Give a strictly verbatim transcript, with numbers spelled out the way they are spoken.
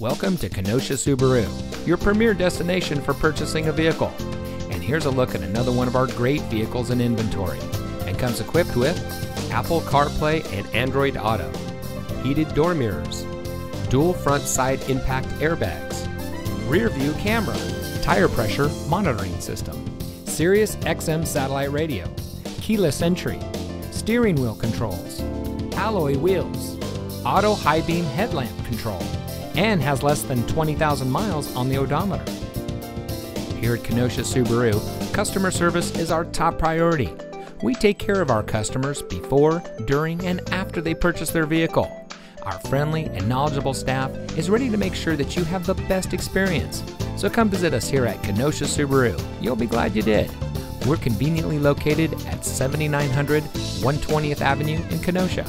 Welcome to Kenosha Subaru, your premier destination for purchasing a vehicle. And here's a look at another one of our great vehicles in inventory, and comes equipped with Apple CarPlay and Android Auto, heated door mirrors, dual front side impact airbags, rear view camera, tire pressure monitoring system, Sirius X M satellite radio, keyless entry, steering wheel controls, alloy wheels, auto high beam headlamp control, and has less than twenty thousand miles on the odometer. Here at Kenosha Subaru, customer service is our top priority. We take care of our customers before, during, and after they purchase their vehicle. Our friendly and knowledgeable staff is ready to make sure that you have the best experience. So come visit us here at Kenosha Subaru. You'll be glad you did. We're conveniently located at seventy-nine hundred one twentieth Avenue in Kenosha.